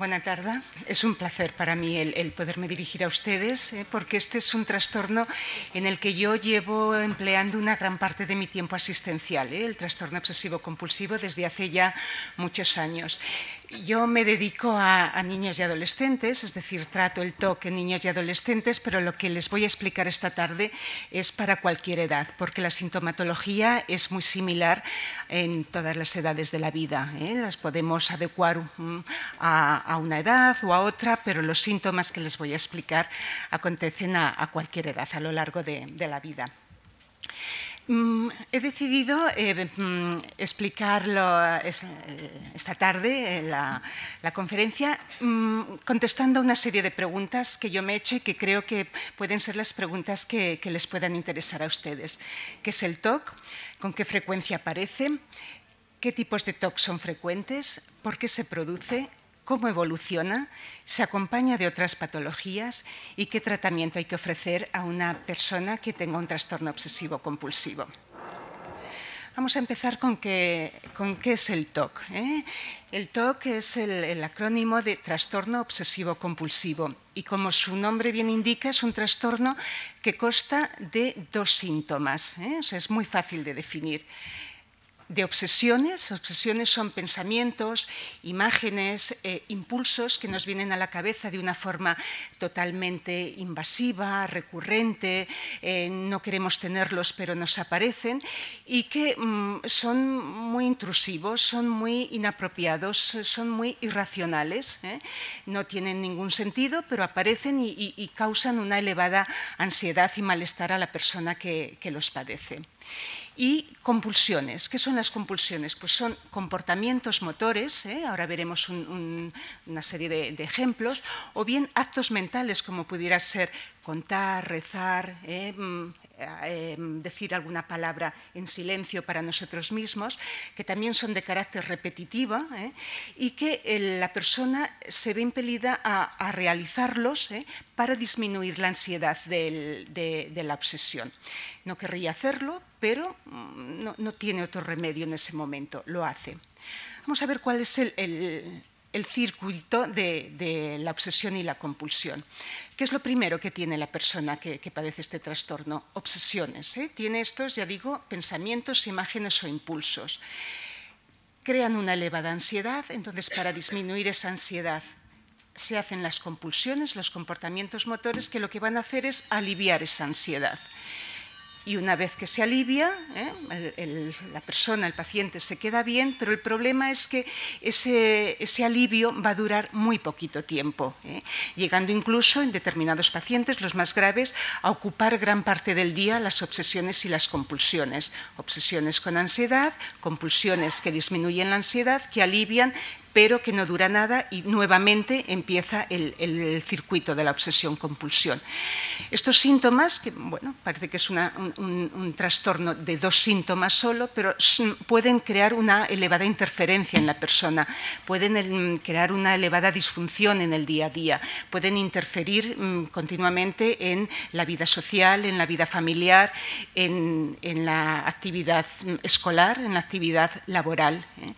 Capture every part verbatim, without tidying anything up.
Buenas tardes. Es un placer para mí el, el poderme dirigir a ustedes, eh, porque este es un trastorno en el que yo llevo empleando una gran parte de mi tiempo asistencial, eh, el trastorno obsesivo-compulsivo, desde hace ya muchos años. Yo me dedico a, a niños y adolescentes, es decir, trato el T O C en niños y adolescentes, pero lo que les voy a explicar esta tarde es para cualquier edad, porque la sintomatología es muy similar en todas las edades de la vida, eh, las podemos adecuar a... a a una edad o a otra, pero los síntomas que les voy a explicar acontecen a, a cualquier edad, a lo largo de, de la vida. He decidido eh, explicarlo esta tarde en la, la conferencia contestando a una serie de preguntas que yo me he hecho y que creo que pueden ser las preguntas que, que les puedan interesar a ustedes. ¿Qué es el T O C? ¿Con qué frecuencia aparece? ¿Qué tipos de T O C son frecuentes? ¿Por qué se produce? ¿Cómo evoluciona? ¿Se acompaña de otras patologías? ¿Y qué tratamiento hay que ofrecer a una persona que tenga un trastorno obsesivo-compulsivo? Vamos a empezar con qué, con qué es el T O C, ¿eh? El T O C es el, el acrónimo de trastorno obsesivo-compulsivo y, como su nombre bien indica, es un trastorno que consta de dos síntomas, ¿eh? O sea, es muy fácil de definir. De obsesiones. Obsesiones son pensamientos, imágenes, eh, impulsos que nos vienen a la cabeza de una forma totalmente invasiva, recurrente, eh, no queremos tenerlos pero nos aparecen y que mmm, son muy intrusivos, son muy inapropiados, son muy irracionales, ¿eh? No tienen ningún sentido pero aparecen y, y, y causan una elevada ansiedad y malestar a la persona que, que los padece. Y compulsiones. ¿Qué son las compulsiones? Pues son comportamientos motores, ¿eh? Ahora veremos un, un, una serie de, de ejemplos, o bien actos mentales como pudiera ser contar, rezar, ¿eh? decir alguna palabra en silencio para nosotros mismos, que también son de carácter repetitivo, ¿eh? Y que la persona se ve impelida a, a realizarlos, ¿eh? Para disminuir la ansiedad del, de, de la obsesión. No querría hacerlo, pero no, no tiene otro remedio en ese momento, lo hace. Vamos a ver cuál es el, el, el circuito de, de la obsesión y la compulsión. ¿Qué es lo primero que tiene la persona que, que padece este trastorno? Obsesiones, ¿eh? Tiene estos, ya digo, pensamientos, imágenes o impulsos. Crean una elevada ansiedad, entonces para disminuir esa ansiedad se hacen las compulsiones, los comportamientos motores, que lo que van a hacer es aliviar esa ansiedad. Y una vez que se alivia, ¿eh? el, el, la persona, el paciente, se queda bien, pero el problema es que ese, ese alivio va a durar muy poquito tiempo, ¿eh? Llegando incluso en determinados pacientes, los más graves, a ocupar gran parte del día las obsesiones y las compulsiones. Obsesiones con ansiedad, compulsiones que disminuyen la ansiedad, que alivian, pero que no dura nada y nuevamente empieza el, el circuito de la obsesión-compulsión. Estos síntomas, que bueno, parece que es una, un, un trastorno de dos síntomas solo, pero pueden crear una elevada interferencia en la persona, pueden crear una elevada disfunción en el día a día, pueden interferir mmm, continuamente en la vida social, en la vida familiar, en, en la actividad escolar, en la actividad laboral, ¿eh?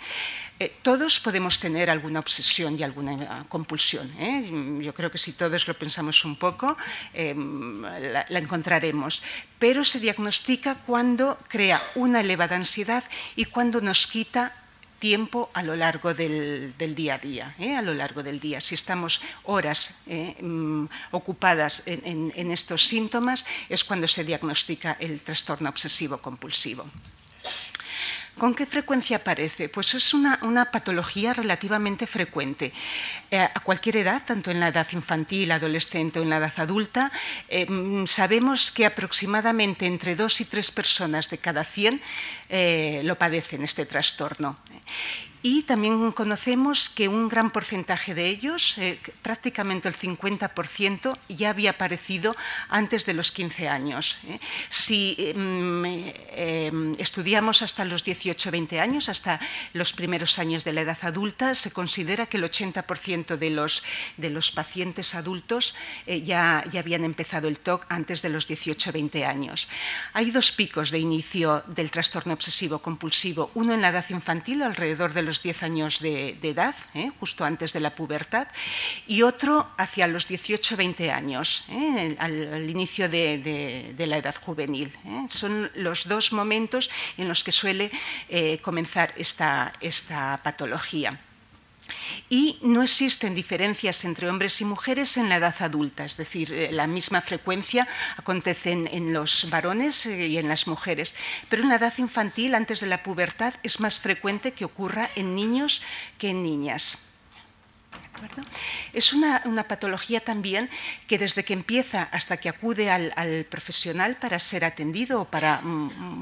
Eh, todos podemos tener alguna obsesión y alguna compulsión, ¿eh? Yo creo que si todos lo pensamos un poco, eh, la, la encontraremos, pero se diagnostica cuando crea una elevada ansiedad y cuando nos quita tiempo a lo largo del, del día a día, ¿eh? A lo largo del día. Si estamos horas eh, ocupadas en, en, en estos síntomas, es cuando se diagnostica el trastorno obsesivo-compulsivo. ¿Con qué frecuencia aparece? Pues es una, una patología relativamente frecuente. Eh, a cualquier edad, tanto en la edad infantil, adolescente o en la edad adulta, eh, sabemos que aproximadamente entre dos y tres personas de cada cien eh, lo padecen, este trastorno. Y también conocemos que un gran porcentaje de ellos, eh, prácticamente el cincuenta por ciento, ya había aparecido antes de los quince años, ¿eh? Si eh, eh, estudiamos hasta los dieciocho a veinte años, hasta los primeros años de la edad adulta, se considera que el ochenta por ciento de los, de los pacientes adultos eh, ya, ya habían empezado el T O C antes de los dieciocho a veinte años. Hay dos picos de inicio del trastorno obsesivo-compulsivo, uno en la edad infantil, alrededor de los los diez años de, de edad, ¿eh? Justo antes de la pubertad, y otro hacia los dieciocho a veinte años, ¿eh? al, al inicio de, de, de la edad juvenil. ¿eh? Son los dos momentos en los que suele eh, comenzar esta, esta patología. Y no existen diferencias entre hombres y mujeres en la edad adulta, es decir, la misma frecuencia acontece en, en los varones y en las mujeres, pero en la edad infantil, antes de la pubertad, es más frecuente que ocurra en niños que en niñas. Es una, una patología también que desde que empieza hasta que acude al, al profesional para ser atendido o para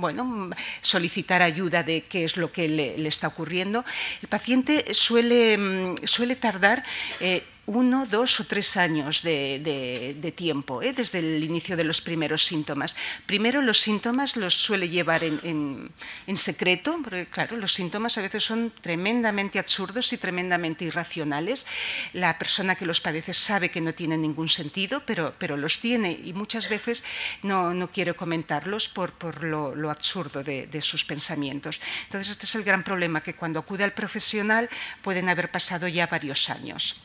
bueno, solicitar ayuda de qué es lo que le, le está ocurriendo, el paciente suele, suele tardar eh, uno, dos o tres años de, de, de tiempo, ¿eh? desde el inicio de los primeros síntomas. Primero, los síntomas los suele llevar en, en, en secreto, porque claro, los síntomas a veces son tremendamente absurdos y tremendamente irracionales. La persona que los padece sabe que no tiene ningún sentido, pero, pero los tiene y muchas veces no, no quiere comentarlos por, por lo, lo absurdo de, de sus pensamientos. Entonces, este es el gran problema, que cuando acude al profesional pueden haber pasado ya varios años.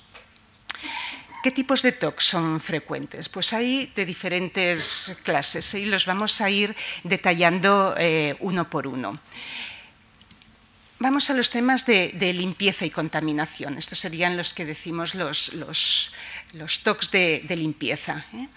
¿Qué tipos de T O C son frecuentes? Pues hay de diferentes clases y los vamos a ir detallando eh, uno por uno. Vamos a los temas de, de limpieza y contaminación. Estos serían los que decimos los, los, los T O Cs de, de limpieza. ¿eh?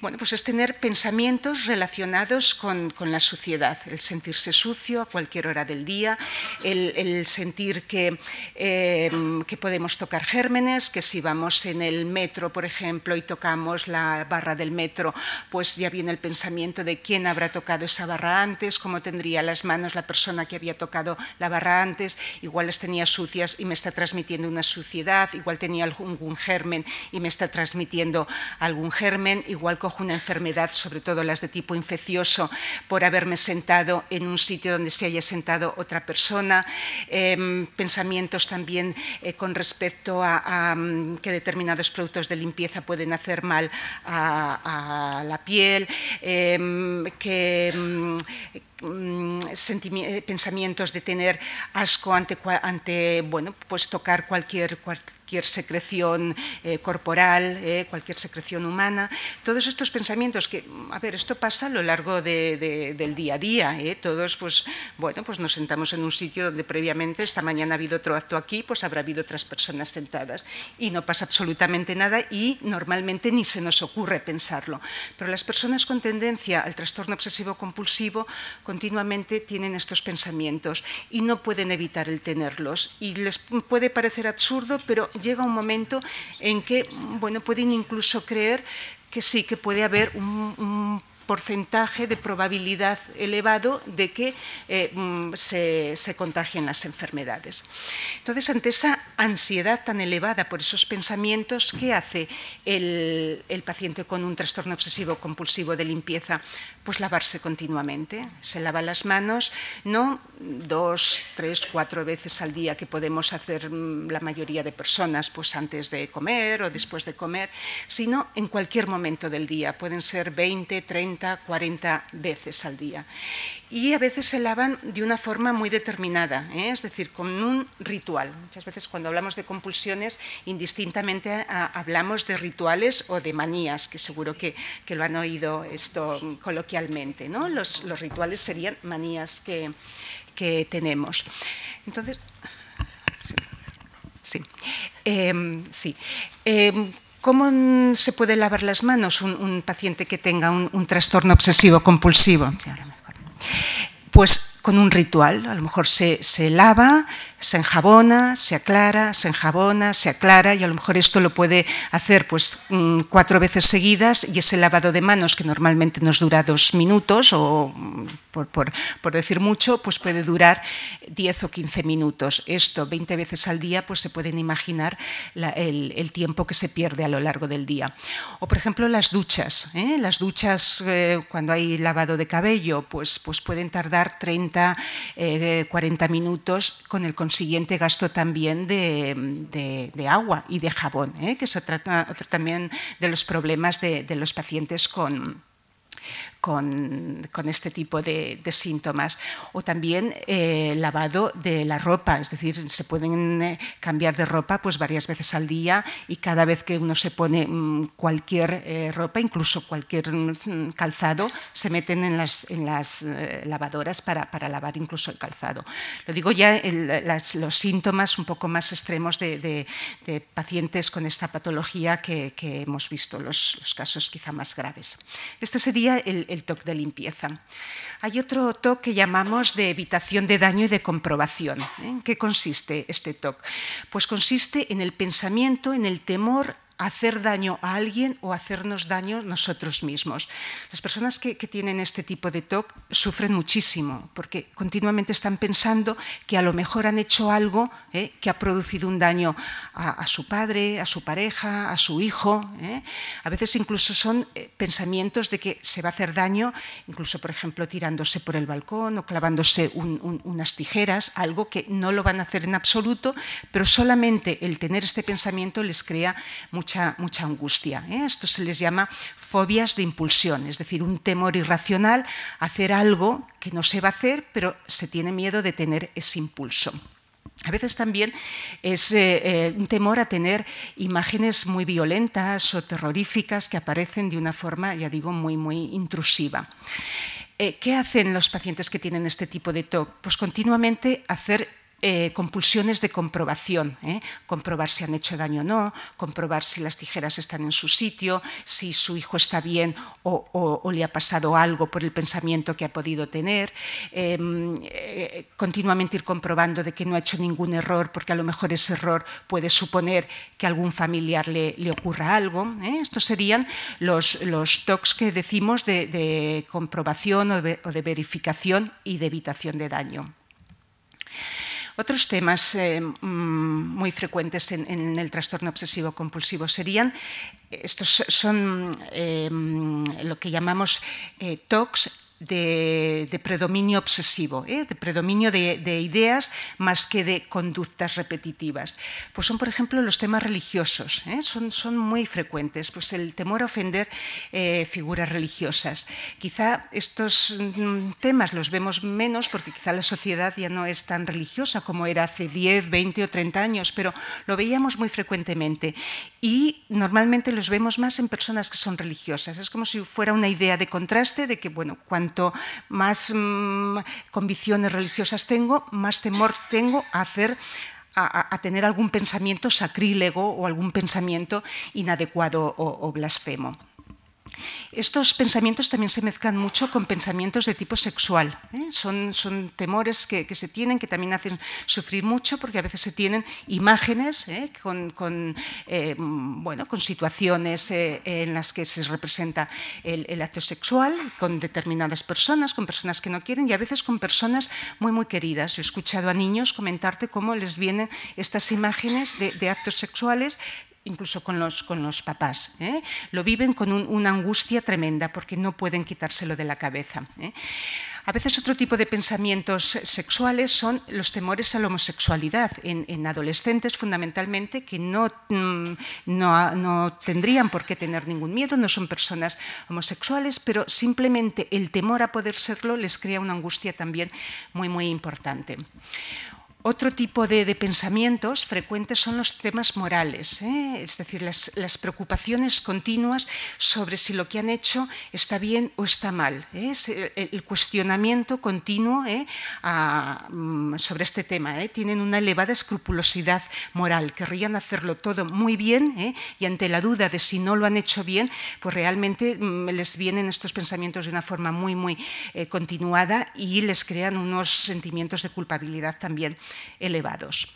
Bueno, pues es tener pensamientos relacionados con, con la suciedad, el sentirse sucio a cualquier hora del día, el, el sentir que, eh, que podemos tocar gérmenes, que si vamos en el metro, por ejemplo, y tocamos la barra del metro, pues ya viene el pensamiento de quién habrá tocado esa barra antes, cómo tendría las manos la persona que había tocado la barra antes, antes, igual las tenía sucias y me está transmitiendo una suciedad, igual tenía algún germen y me está transmitiendo algún germen, igual cojo una enfermedad, sobre todo las de tipo infeccioso, por haberme sentado en un sitio donde se haya sentado otra persona, eh, pensamientos también eh, con respecto a, a que determinados productos de limpieza pueden hacer mal a, a la piel, eh, que... pensamientos de tener asco ante, ante bueno, pues tocar cualquier, cualquier secreción eh, corporal, eh, cualquier secreción humana. Todos estos pensamientos que, a ver, esto pasa a lo largo de, de, del día a día. Eh, todos pues, bueno, pues nos sentamos en un sitio donde previamente, esta mañana ha habido otro acto aquí, pues habrá habido otras personas sentadas y no pasa absolutamente nada y normalmente ni se nos ocurre pensarlo. Pero las personas con tendencia al trastorno obsesivo-compulsivo continuamente tienen estos pensamientos y no pueden evitar el tenerlos. Y les puede parecer absurdo, pero llega un momento en que bueno, pueden incluso creer que sí, que puede haber un, un porcentaje de probabilidad elevado de que eh, se, se contagien las enfermedades. Entonces, ante esa ansiedad tan elevada por esos pensamientos, ¿qué hace el, el paciente con un trastorno obsesivo-compulsivo de limpieza? Pues lavarse continuamente, se lava las manos, no dos, tres, cuatro veces al día que podemos hacer la mayoría de personas, pues antes de comer o después de comer, sino en cualquier momento del día, pueden ser veinte, treinta, cuarenta veces al día. Y a veces se lavan de una forma muy determinada, ¿eh? es decir, con un ritual. Muchas veces cuando hablamos de compulsiones, indistintamente a, hablamos de rituales o de manías, que seguro que, que lo han oído esto coloquialmente, ¿no? Los, los rituales serían manías que, que tenemos. Entonces, sí, eh, sí. Eh, ¿Cómo se puede lavar las manos un, un paciente que tenga un, un trastorno obsesivo-compulsivo? Sí, ahora mejor. Pues con un ritual, a lo mejor se, se lava, se enjabona, se aclara, se enjabona, se aclara y a lo mejor esto lo puede hacer pues cuatro veces seguidas y ese lavado de manos que normalmente nos dura dos minutos o por, por, por decir mucho, pues puede durar diez o quince minutos. Esto veinte veces al día, pues se pueden imaginar la, el, el tiempo que se pierde a lo largo del día. O por ejemplo las duchas, ¿eh? las duchas eh, cuando hay lavado de cabello pues, pues pueden tardar treinta, cuarenta minutos con el consiguiente gasto también de, de, de agua y de jabón, ¿eh? que es otro, otro también de los problemas de, de los pacientes con, con, con este tipo de, de síntomas. O también eh, lavado de la ropa, es decir, se pueden cambiar de ropa pues varias veces al día, y cada vez que uno se pone cualquier eh, ropa, incluso cualquier calzado, se meten en las, en las eh, lavadoras para, para lavar incluso el calzado. Lo digo ya, el, las, los síntomas un poco más extremos de, de, de pacientes con esta patología que, que hemos visto, los, los casos quizá más graves. Este sería el, el T O C de limpieza. Hay otro T O C que llamamos de evitación de daño y de comprobación. ¿En qué consiste este T O C? Pues consiste en el pensamiento, en el temor a hacer daño a alguien o a hacernos daño nosotros mismos. Las personas que, que tienen este tipo de T O C sufren muchísimo, porque continuamente están pensando que a lo mejor han hecho algo ¿eh? que ha producido un daño a, a su padre, a su pareja, a su hijo. ¿eh? A veces incluso son eh, pensamientos de que se va a hacer daño, incluso por ejemplo tirándose por el balcón o clavándose un, un, unas tijeras, algo que no lo van a hacer en absoluto, pero solamente el tener este pensamiento les crea mucha Mucha, mucha angustia. ¿eh? Esto se les llama fobias de impulsión, es decir, un temor irracional a hacer algo que no se va a hacer, pero se tiene miedo de tener ese impulso. A veces también es eh, eh, un temor a tener imágenes muy violentas o terroríficas que aparecen de una forma, ya digo, muy, muy intrusiva. Eh, ¿Qué hacen los pacientes que tienen este tipo de T O C? Pues continuamente hacer Eh, compulsiones de comprobación, ¿eh? comprobar si han hecho daño o no, comprobar si las tijeras están en su sitio, si su hijo está bien o, o, o le ha pasado algo por el pensamiento que ha podido tener, eh, eh, continuamente ir comprobando de que no ha hecho ningún error, porque a lo mejor ese error puede suponer que a algún familiar le, le ocurra algo. ¿eh? Estos serían los, los T O Cs que decimos de, de comprobación o de, o de verificación y de evitación de daño. Otros temas eh, muy frecuentes en, en el trastorno obsesivo-compulsivo serían, estos son eh, lo que llamamos eh, T O Cs de, de predominio obsesivo, ¿eh? de predominio de, de ideas más que de conductas repetitivas. Pues son, por ejemplo, los temas religiosos, ¿eh? son, son muy frecuentes, pues el temor a ofender eh, figuras religiosas. Quizá estos temas los vemos menos porque quizá la sociedad ya no es tan religiosa como era hace diez, veinte o treinta años, pero lo veíamos muy frecuentemente y normalmente los vemos más en personas que son religiosas. Es como si fuera una idea de contraste de que, bueno, cuando Cuanto más mmm, convicciones religiosas tengo, más temor tengo a hacer, a, a tener algún pensamiento sacrílego o algún pensamiento inadecuado o, o blasfemo. Estos pensamientos también se mezclan mucho con pensamientos de tipo sexual. ¿eh? Son, son temores que, que se tienen, que también hacen sufrir mucho, porque a veces se tienen imágenes ¿eh? con, con, eh, bueno, con situaciones eh, en las que se representa el, el acto sexual con determinadas personas, con personas que no quieren y a veces con personas muy, muy queridas. Yo he escuchado a niños comentarte cómo les vienen estas imágenes de, de actos sexuales incluso con los, con los papás, ¿eh? lo viven con un, una angustia tremenda porque no pueden quitárselo de la cabeza. ¿eh? A veces otro tipo de pensamientos sexuales son los temores a la homosexualidad, en, en adolescentes fundamentalmente, que no, no, no tendrían por qué tener ningún miedo, no son personas homosexuales, pero simplemente el temor a poder serlo les crea una angustia también muy, muy importante. Otro tipo de, de pensamientos frecuentes son los temas morales, ¿eh? es decir, las, las preocupaciones continuas sobre si lo que han hecho está bien o está mal. ¿eh? Es el, el cuestionamiento continuo ¿eh? a, sobre este tema. ¿eh? Tienen una elevada escrupulosidad moral, querrían hacerlo todo muy bien ¿eh? y ante la duda de si no lo han hecho bien, pues realmente les vienen estos pensamientos de una forma muy, muy eh, continuada y les crean unos sentimientos de culpabilidad también elevados.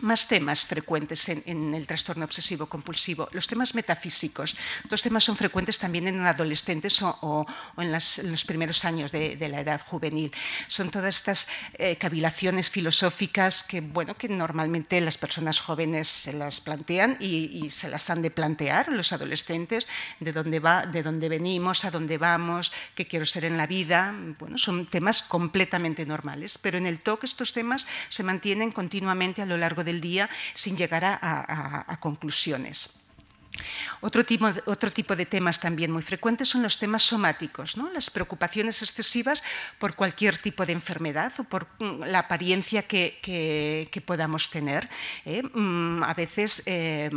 Más temas frecuentes en, en el trastorno obsesivo-compulsivo, los temas metafísicos. Estos temas son frecuentes también en adolescentes o, o, o en, las, en los primeros años de, de la edad juvenil. Son todas estas eh, cavilaciones filosóficas que, bueno, que normalmente las personas jóvenes se las plantean y, y se las han de plantear los adolescentes, de dónde va, de dónde venimos, a dónde vamos, qué quiero ser en la vida. Bueno, son temas completamente normales, pero en el T O C estos temas se mantienen continuamente a lo largo de del día sin llegar a, a, a conclusiones. Otro tipo, otro tipo de temas también muy frecuentes son los temas somáticos, ¿no? Las preocupaciones excesivas por cualquier tipo de enfermedad o por la apariencia que, que, que podamos tener, ¿eh? A veces eh,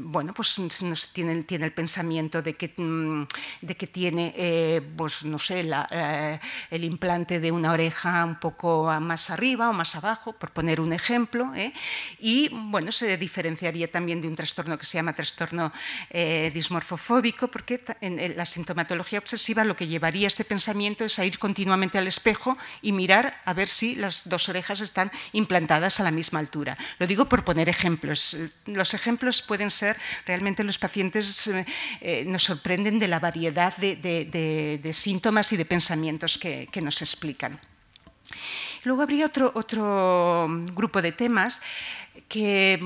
bueno, pues, nos tiene, tiene el pensamiento de que, de que tiene eh, pues, no sé, la, eh, el implante de una oreja un poco más arriba o más abajo, por poner un ejemplo, ¿eh? Y bueno, se diferenciaría también de un trastorno que se llama trastorno Eh, dismorfofóbico, porque en la sintomatología obsesiva lo que llevaría este pensamiento es a ir continuamente al espejo y mirar a ver si las dos orejas están implantadas a la misma altura. Lo digo por poner ejemplos. Los ejemplos pueden ser, realmente los pacientes eh, nos sorprenden de la variedad de, de, de, de síntomas y de pensamientos que, que nos explican. Luego habría otro, otro grupo de temas que,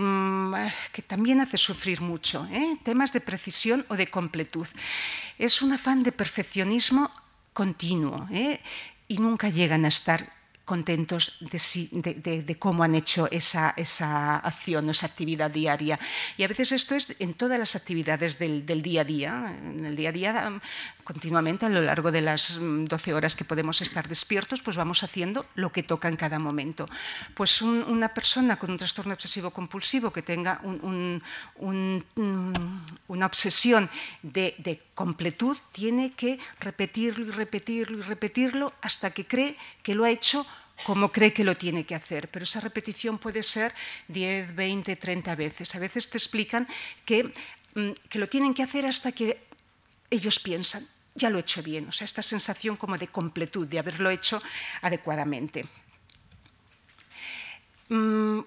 que también hace sufrir mucho, ¿eh? Temas de precisión o de completud. Es un afán de perfeccionismo continuo, ¿eh? Y nunca llegan a estar contentos de, si, de, de, de cómo han hecho esa, esa acción, esa actividad diaria. Y a veces esto es en todas las actividades del, del día a día, en el día a día continuamente, a lo largo de las doce horas que podemos estar despiertos, pues vamos haciendo lo que toca en cada momento. Pues un, una persona con un trastorno obsesivo-compulsivo que tenga un, un, un, una obsesión de, de completud tiene que repetirlo y repetirlo y repetirlo hasta que cree que lo ha hecho como cree que lo tiene que hacer, pero esa repetición puede ser diez, veinte, treinta veces. A veces te explican que, que lo tienen que hacer hasta que ellos piensan, ya lo he hecho bien, o sea, esta sensación como de completud, de haberlo hecho adecuadamente.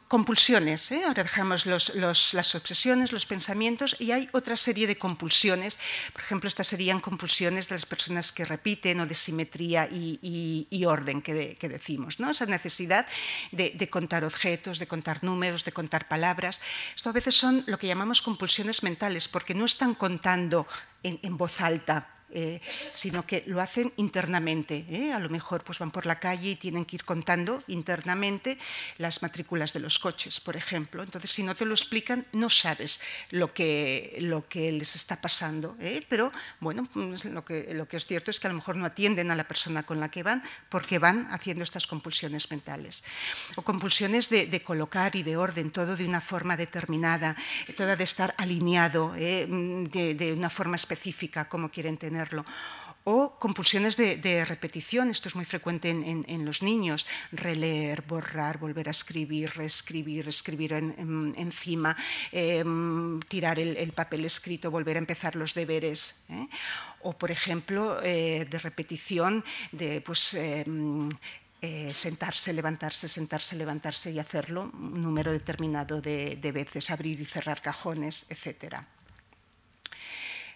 Compulsiones, ¿eh? Ahora dejamos los, los, las obsesiones, los pensamientos, y hay otra serie de compulsiones. Por ejemplo, estas serían compulsiones de las personas que repiten o de simetría y, y, y orden que, de, que decimos, ¿no? Esa necesidad de, de contar objetos, de contar números, de contar palabras. Esto a veces son lo que llamamos compulsiones mentales, porque no están contando en, en voz alta, Eh, sino que lo hacen internamente, ¿eh? A lo mejor pues van por la calle y tienen que ir contando internamente las matrículas de los coches, por ejemplo. Entonces, si no te lo explican, no sabes lo que, lo que les está pasando, ¿eh? Pero bueno, lo que, lo que es cierto es que a lo mejor no atienden a la persona con la que van porque van haciendo estas compulsiones mentales. O compulsiones de, de colocar y de orden, todo de una forma determinada, todo de estar alineado, ¿eh? de, de una forma específica, como quieren tener. O compulsiones de, de repetición, esto es muy frecuente en, en, en los niños, releer, borrar, volver a escribir, reescribir, escribir en, en, encima, eh, tirar el, el papel escrito, volver a empezar los deberes, ¿eh? O, por ejemplo, eh, de repetición de... Pues, eh, Eh, sentarse, levantarse, sentarse, levantarse y hacerlo un número determinado de, de veces, abrir y cerrar cajones, etcétera.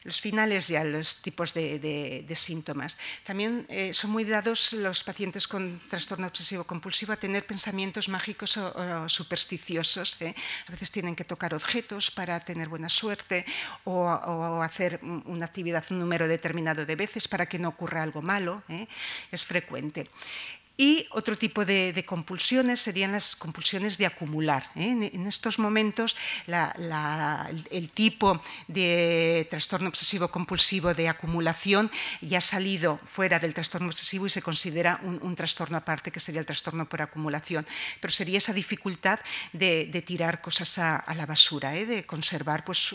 Los finales ya, los tipos de, de, de síntomas. También eh, son muy dados los pacientes con trastorno obsesivo-compulsivo a tener pensamientos mágicos o, o supersticiosos, ¿eh? A veces tienen que tocar objetos para tener buena suerte o, o hacer una actividad un número determinado de veces para que no ocurra algo malo, ¿eh? Es frecuente. Y otro tipo de, de compulsiones serían las compulsiones de acumular, ¿eh? En, en estos momentos la, la, el tipo de trastorno obsesivo-compulsivo de acumulación ya ha salido fuera del trastorno obsesivo y se considera un, un trastorno aparte, que sería el trastorno por acumulación. Pero sería esa dificultad de, de tirar cosas a, a la basura, ¿eh? De conservar pues,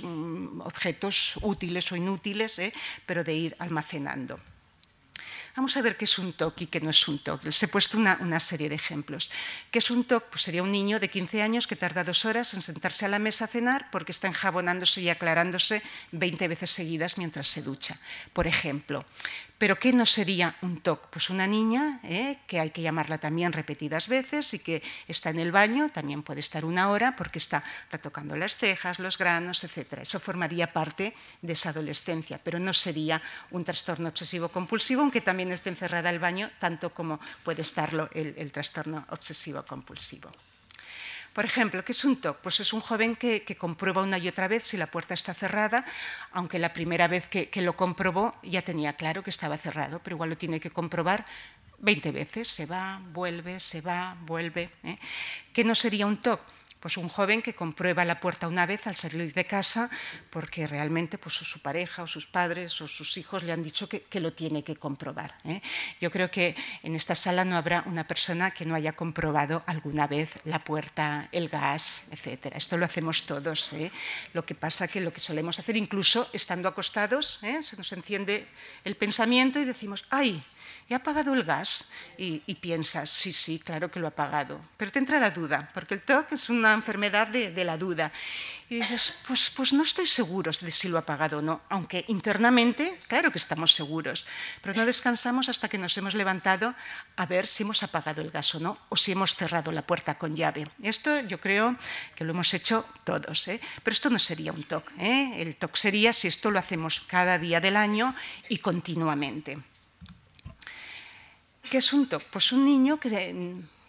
objetos útiles o inútiles, ¿eh? Pero de ir almacenando. Vamos a ver qué es un T O C y qué no es un T O C. Les he puesto una, una serie de ejemplos. ¿Qué es un T O C? Pues sería un niño de quince años que tarda dos horas en sentarse a la mesa a cenar porque está enjabonándose y aclarándose veinte veces seguidas mientras se ducha, por ejemplo. ¿Pero qué no sería un T O C? Pues una niña, ¿eh? Que hay que llamarla también repetidas veces y que está en el baño, también puede estar una hora porque está retocando las cejas, los granos, etcétera. Eso formaría parte de esa adolescencia, pero no sería un trastorno obsesivo-compulsivo, aunque también esté encerrada al baño, tanto como puede estarlo el, el trastorno obsesivo-compulsivo. Por ejemplo, ¿qué es un T O C? Pues es un joven que, que comprueba una y otra vez si la puerta está cerrada, aunque la primera vez que, que lo comprobó ya tenía claro que estaba cerrado, pero igual lo tiene que comprobar veinte veces, se va, vuelve, se va, vuelve, ¿eh? ¿Qué no sería un T O C? Pues un joven que comprueba la puerta una vez al salir de casa porque realmente pues, o su pareja o sus padres o sus hijos le han dicho que, que lo tiene que comprobar, ¿eh? Yo creo que en esta sala no habrá una persona que no haya comprobado alguna vez la puerta, el gas, etcétera. Esto lo hacemos todos, ¿eh? Lo que pasa que lo que solemos hacer, incluso estando acostados, ¿eh? Se nos enciende el pensamiento y decimos, ¡ay! ¿He apagado el gas? Y, y piensas, sí, sí, claro que lo he apagado. Pero te entra la duda, porque el T O C es una enfermedad de, de la duda. Y dices, pues, pues no estoy seguro de si lo he apagado o no, aunque internamente, claro que estamos seguros, pero no descansamos hasta que nos hemos levantado a ver si hemos apagado el gas o no, o si hemos cerrado la puerta con llave. Esto yo creo que lo hemos hecho todos, ¿eh? Pero esto no sería un T O C, ¿eh? El T O C sería si esto lo hacemos cada día del año y continuamente. ¿Qué es un T O C? Pues un niño, que,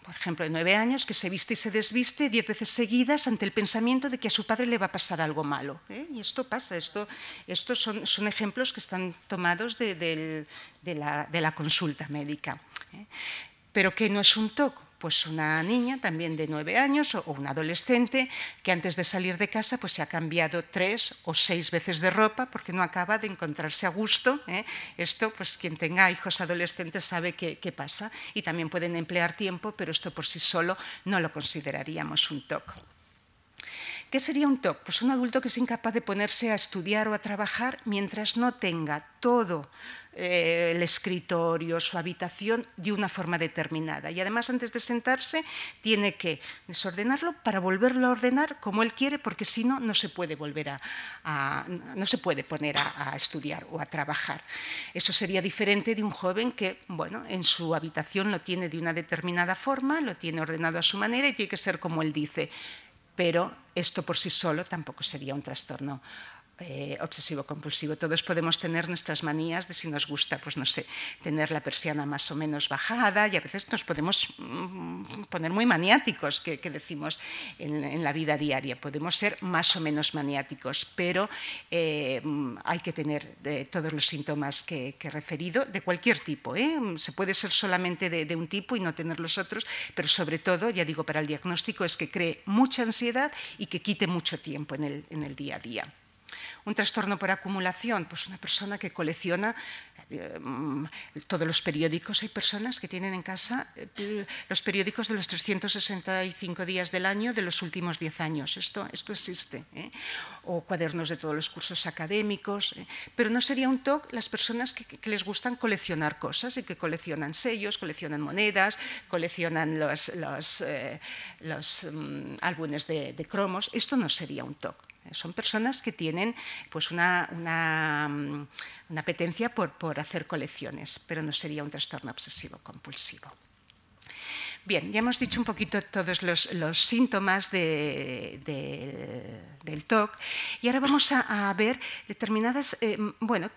por ejemplo, de nueve años, que se viste y se desviste diez veces seguidas ante el pensamiento de que a su padre le va a pasar algo malo, ¿eh? Y esto pasa, esto, estos son, son ejemplos que están tomados de, de, de, la, de la consulta médica, ¿eh? Pero ¿qué no es un T O C? Pues una niña también de nueve años o un adolescente que antes de salir de casa pues se ha cambiado tres o seis veces de ropa porque no acaba de encontrarse a gusto, ¿eh? Esto, pues quien tenga hijos adolescentes sabe qué, qué pasa, y también pueden emplear tiempo, pero esto por sí solo no lo consideraríamos un T O C. ¿Qué sería un T O C? Pues un adulto que es incapaz de ponerse a estudiar o a trabajar mientras no tenga todo eh, el escritorio, su habitación, de una forma determinada. Y además, antes de sentarse, tiene que desordenarlo para volverlo a ordenar como él quiere, porque si no, no se puede volver a, a, no se puede poner a, a estudiar o a trabajar. Eso sería diferente de un joven que, bueno, en su habitación lo tiene de una determinada forma, lo tiene ordenado a su manera y tiene que ser como él dice. Pero esto por sí solo tampoco sería un trastorno eh, obsesivo-compulsivo. Todos podemos tener nuestras manías de si nos gusta, pues no sé, tener la persiana más o menos bajada, y a veces nos podemos mmm, poner muy maniáticos, que, que decimos en, en la vida diaria. Podemos ser más o menos maniáticos, pero eh, hay que tener eh, todos los síntomas que, que he referido, de cualquier tipo, ¿eh? Se puede ser solamente de, de un tipo y no tener los otros, pero sobre todo, ya digo, para el diagnóstico es que cree mucha ansiedad y que quite mucho tiempo en el, en el día a día. Un trastorno por acumulación, pues una persona que colecciona eh, todos los periódicos. Hay personas que tienen en casa eh, los periódicos de los trescientos sesenta y cinco días del año de los últimos diez años. Esto, esto existe, ¿eh? O cuadernos de todos los cursos académicos, ¿eh? Pero no sería un T O C las personas que, que les gustan coleccionar cosas y que coleccionan sellos, coleccionan monedas, coleccionan los, los, eh, los um, álbumes de, de cromos. Esto no sería un T O C. Son personas que tienen pues, una, una, una apetencia por, por hacer colecciones, pero no sería un trastorno obsesivo-compulsivo. Bien, ya hemos dicho un poquito todos los, los síntomas de, de, del T O C, y ahora vamos a, a ver determinadas eh, bueno,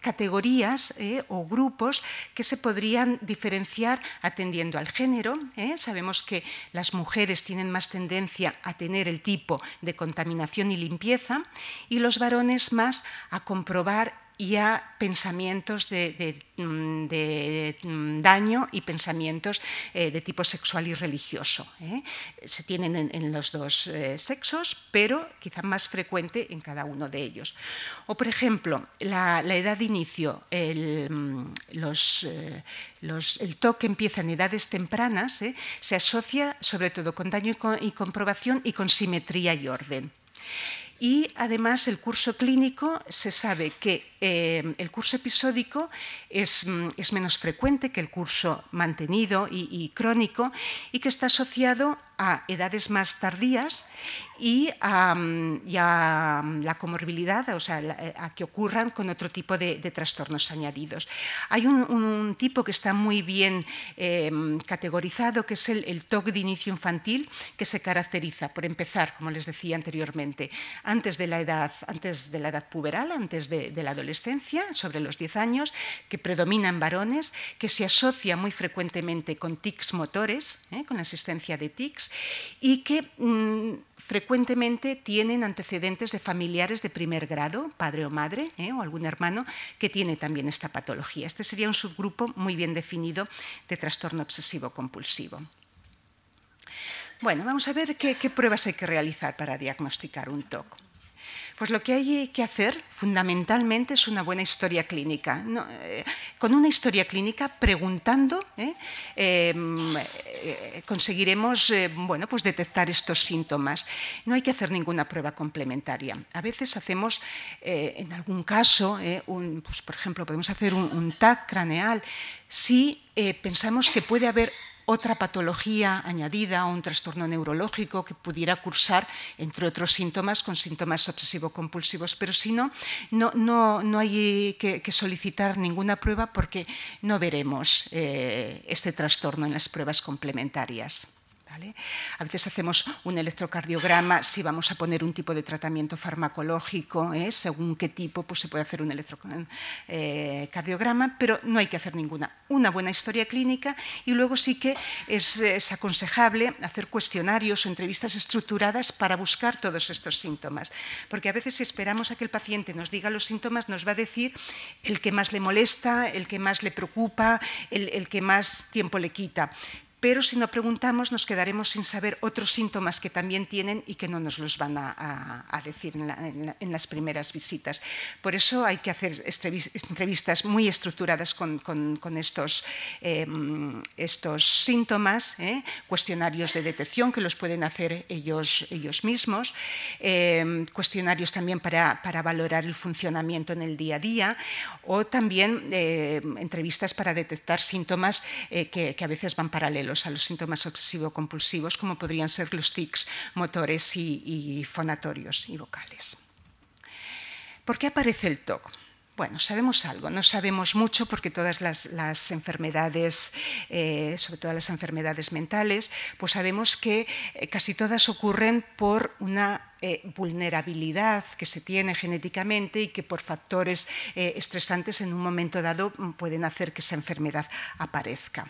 categorías eh, o grupos que se podrían diferenciar atendiendo al género, ¿eh? Sabemos que las mujeres tienen más tendencia a tener el tipo de contaminación y limpieza, y los varones más a comprobar y a pensamientos de, de, de daño y pensamientos de tipo sexual y religioso, ¿eh? Se tienen en, en los dos sexos, pero quizá más frecuente en cada uno de ellos. O, por ejemplo, la, la edad de inicio, el, los, los, el T O C que empieza en edades tempranas, ¿eh? Se asocia sobre todo con daño y, con, y comprobación y con simetría y orden. Y además el curso clínico, se sabe que eh, el curso episódico es, es menos frecuente que el curso mantenido y, y crónico, y que está asociado a edades más tardías y a, y a la comorbilidad, o sea, a que ocurran con otro tipo de, de trastornos añadidos. Hay un, un tipo que está muy bien eh, categorizado, que es el, el T O C de inicio infantil, que se caracteriza por empezar, como les decía anteriormente, antes de la edad, antes de la edad puberal, antes de, de la adolescencia, sobre los diez años, que predominan varones, que se asocia muy frecuentemente con tics motores, eh, con la existencia de tics, y que mmm, frecuentemente tienen antecedentes de familiares de primer grado, padre o madre, ¿eh? O algún hermano que tiene también esta patología. Este sería un subgrupo muy bien definido de trastorno obsesivo-compulsivo. Bueno, vamos a ver qué, qué pruebas hay que realizar para diagnosticar un T O C. Pues lo que hay que hacer fundamentalmente es una buena historia clínica. No, eh, con una historia clínica, preguntando, eh, eh, conseguiremos eh, bueno, pues detectar estos síntomas. No hay que hacer ninguna prueba complementaria. A veces hacemos, eh, en algún caso, eh, un, pues, por ejemplo, podemos hacer un, un T A C craneal si eh, pensamos que puede haber otra patología añadida o un trastorno neurológico que pudiera cursar, entre otros síntomas, con síntomas obsesivo-compulsivos. Pero si no, no, no, no hay que, que solicitar ninguna prueba porque no veremos eh, este trastorno en las pruebas complementarias. ¿Vale? A veces hacemos un electrocardiograma si vamos a poner un tipo de tratamiento farmacológico, ¿eh? Según qué tipo, pues se puede hacer un electrocardiograma, pero no hay que hacer ninguna. Una buena historia clínica, y luego sí que es, es aconsejable hacer cuestionarios o entrevistas estructuradas para buscar todos estos síntomas, porque a veces si esperamos a que el paciente nos diga los síntomas, nos va a decir el que más le molesta, el que más le preocupa, el, el que más tiempo le quita. Pero si no preguntamos nos quedaremos sin saber otros síntomas que también tienen y que no nos los van a, a, a decir en, la, en, la, en las primeras visitas. Por eso hay que hacer entrevistas muy estructuradas con, con, con estos, eh, estos síntomas, eh, cuestionarios de detección que los pueden hacer ellos, ellos mismos, eh, cuestionarios también para, para valorar el funcionamiento en el día a día, o también eh, entrevistas para detectar síntomas eh, que, que a veces van paralelos a los síntomas obsesivo-compulsivos, como podrían ser los tics motores y, y fonatorios y vocales. ¿Por qué aparece el T O C? Bueno, sabemos algo, no sabemos mucho porque todas las, las enfermedades, eh, sobre todo las enfermedades mentales, pues sabemos que casi todas ocurren por una Eh, vulnerabilidad que se tiene genéticamente y que por factores eh, estresantes en un momento dado pueden hacer que esa enfermedad aparezca.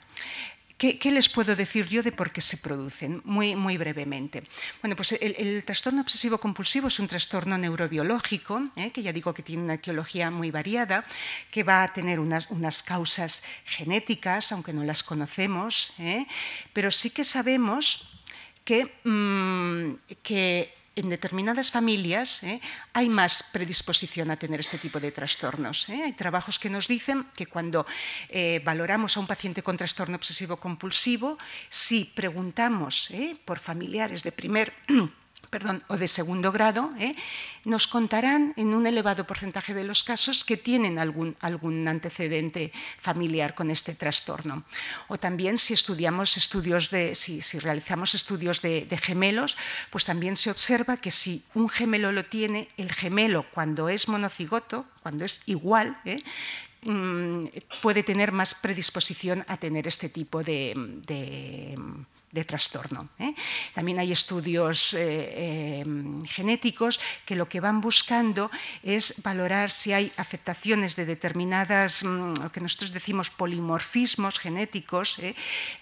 ¿Qué, ¿Qué les puedo decir yo de por qué se producen? Muy, muy brevemente. Bueno, pues el, el trastorno obsesivo-compulsivo es un trastorno neurobiológico, eh, que ya digo que tiene una etiología muy variada, que va a tener unas, unas causas genéticas, aunque no las conocemos, eh, pero sí que sabemos que, mmm, que en determinadas familias eh, hay más predisposición a tener este tipo de trastornos. ¿eh? Hay trabajos que nos dicen que cuando eh, valoramos a un paciente con trastorno obsesivo-compulsivo, si preguntamos eh, por familiares de primer perdón, o de segundo grado, eh, nos contarán en un elevado porcentaje de los casos que tienen algún, algún antecedente familiar con este trastorno. O también si estudiamos estudios de, si, si realizamos estudios de, de gemelos, pues también se observa que si un gemelo lo tiene, el gemelo cuando es monocigoto, cuando es igual, eh, puede tener más predisposición a tener este tipo de, de de trastorno. ¿eh? También hay estudios eh, eh, genéticos que lo que van buscando es valorar si hay afectaciones de determinadas, lo que nosotros decimos polimorfismos genéticos, eh,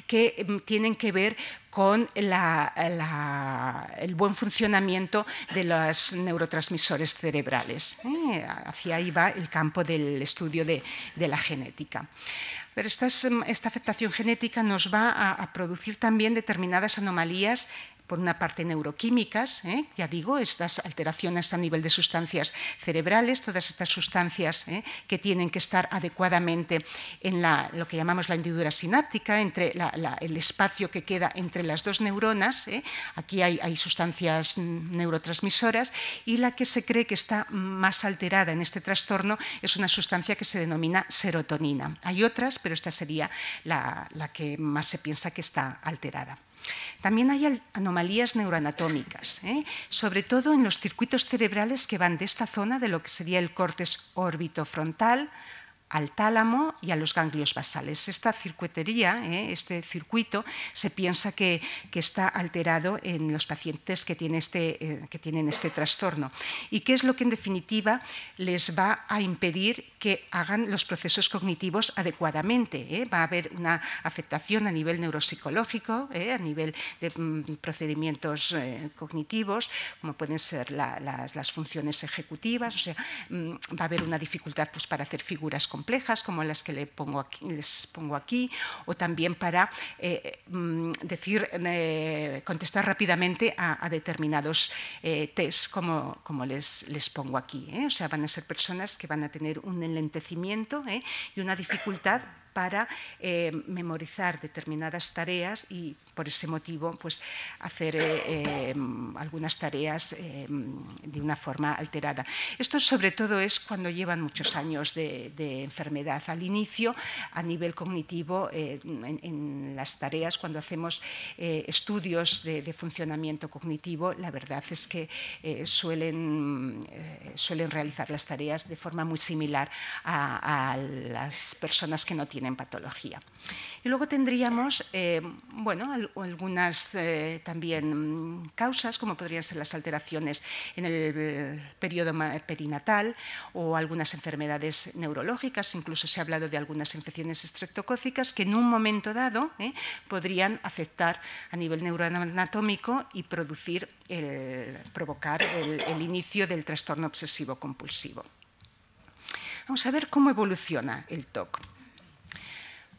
que tienen que ver con la, la, el buen funcionamiento de los neurotransmisores cerebrales. ¿eh? Hacia ahí va el campo del estudio de, de la genética. Pero esta, es, esta afectación genética nos va a, a producir también determinadas anomalías, por una parte neuroquímicas, ¿eh? ya digo, estas alteraciones a nivel de sustancias cerebrales, todas estas sustancias ¿eh? que tienen que estar adecuadamente en la, lo que llamamos la hendidura sináptica, entre la, la, el espacio que queda entre las dos neuronas, ¿eh? aquí hay, hay sustancias neurotransmisoras, y la que se cree que está más alterada en este trastorno es una sustancia que se denomina serotonina. Hay otras, pero esta sería la, la que más se piensa que está alterada. También hay anomalías neuroanatómicas, ¿eh? sobre todo en los circuitos cerebrales que van de esta zona, de lo que sería el córtex órbitofrontal, al tálamo y a los ganglios basales. Esta circuitería, ¿eh? este circuito, se piensa que, que está alterado en los pacientes que, tiene este, eh, que tienen este trastorno. ¿Y qué es lo que en definitiva les va a impedir que hagan los procesos cognitivos adecuadamente? ¿eh? Va a haber una afectación a nivel neuropsicológico, ¿eh? a nivel de mm, procedimientos eh, cognitivos, como pueden ser la, las, las funciones ejecutivas, o sea, mm, va a haber una dificultad pues, para hacer figuras complejas, complejas como las que les pongo aquí, les pongo aquí o también para eh, decir, eh, contestar rápidamente a, a determinados eh, test como, como les, les pongo aquí. ¿eh? O sea, van a ser personas que van a tener un enlentecimiento ¿eh? y una dificultad para eh, memorizar determinadas tareas y por ese motivo pues, hacer eh, eh, algunas tareas eh, de una forma alterada. Esto sobre todo es cuando llevan muchos años de, de enfermedad. Al inicio, a nivel cognitivo, eh, en, en las tareas, cuando hacemos eh, estudios de, de funcionamiento cognitivo, la verdad es que eh, suelen, eh, suelen realizar las tareas de forma muy similar a, a las personas que no tienen en patología. Y luego tendríamos eh, bueno, al, algunas eh, también causas, como podrían ser las alteraciones en el eh, periodo perinatal o algunas enfermedades neurológicas, incluso se ha hablado de algunas infecciones estreptocócicas que en un momento dado eh, podrían afectar a nivel neuroanatómico y producir el, provocar el, el inicio del trastorno obsesivo-compulsivo. Vamos a ver cómo evoluciona el T O C.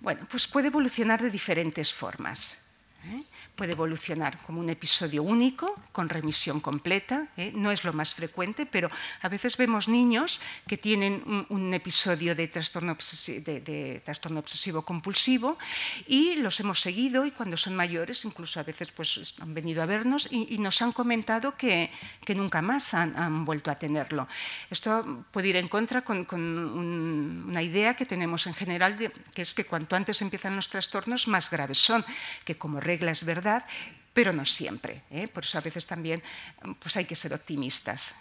Bueno, pues puede evolucionar de diferentes formas. ¿eh? Puede evolucionar como un episodio único, con remisión completa. ¿eh? No es lo más frecuente, pero a veces vemos niños que tienen un, un episodio de trastorno, obsesi de, de trastorno obsesivo compulsivo y los hemos seguido y cuando son mayores, incluso a veces pues, han venido a vernos y, y nos han comentado que, que nunca más han, han vuelto a tenerlo. Esto puede ir en contra con, con un, una idea que tenemos en general, de, que es que cuanto antes empiezan los trastornos, más graves son, que como regla es verdad, pero no siempre. ¿eh? Por eso a veces también pues hay que ser optimistas.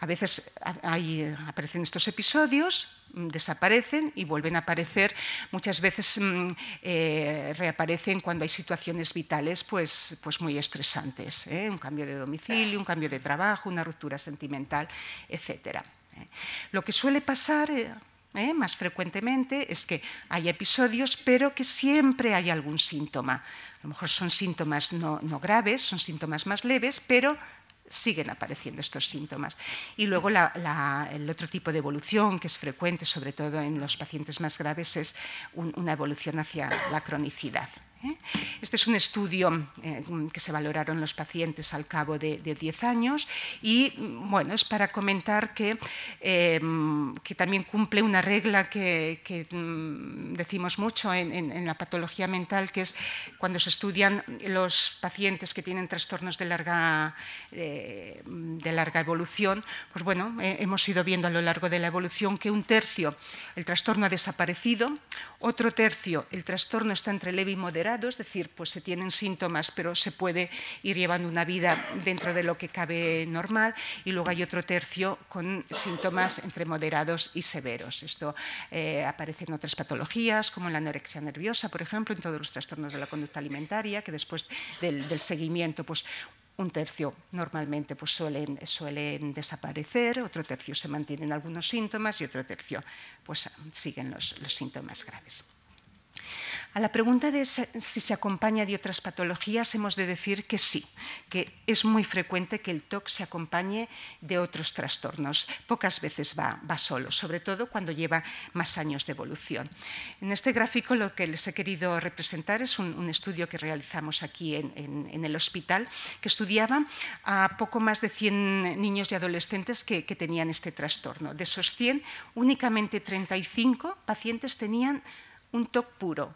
A veces hay, aparecen estos episodios, desaparecen y vuelven a aparecer. Muchas veces eh, reaparecen cuando hay situaciones vitales pues, pues muy estresantes. ¿eh? Un cambio de domicilio, un cambio de trabajo, una ruptura sentimental, etcétera. ¿eh? Lo que suele pasar... Eh, Eh, más frecuentemente es que hay episodios, pero que siempre hay algún síntoma. A lo mejor son síntomas no, no graves, son síntomas más leves, pero siguen apareciendo estos síntomas. Y luego la, la, el otro tipo de evolución que es frecuente, sobre todo en los pacientes más graves, es un, una evolución hacia la cronicidad. Este es un estudio eh, que se valoraron los pacientes al cabo de, de diez años y bueno, es para comentar que, eh, que también cumple una regla que, que decimos mucho en, en, en la patología mental, que es cuando se estudian los pacientes que tienen trastornos de larga, eh, de larga evolución, pues bueno, eh, hemos ido viendo a lo largo de la evolución que un tercio el trastorno ha desaparecido, otro tercio el trastorno está entre leve y moderado, es decir, pues se tienen síntomas, pero se puede ir llevando una vida dentro de lo que cabe normal, y luego hay otro tercio con síntomas entre moderados y severos. Esto eh, aparece en otras patologías, como en la anorexia nerviosa, por ejemplo, en todos los trastornos de la conducta alimentaria, que después del, del seguimiento, pues un tercio normalmente pues, suelen, suelen desaparecer, otro tercio se mantienen algunos síntomas y otro tercio pues, siguen los, los síntomas graves. A la pregunta de si se acompaña de otras patologías, hemos de decir que sí, que es muy frecuente que el T O C se acompañe de otros trastornos. Pocas veces va, va solo, sobre todo cuando lleva más años de evolución. En este gráfico lo que les he querido representar es un, un estudio que realizamos aquí en, en, en el hospital, que estudiaba a poco más de cien niños y adolescentes que, que tenían este trastorno. De esos cien, únicamente treinta y cinco pacientes tenían un T O C puro,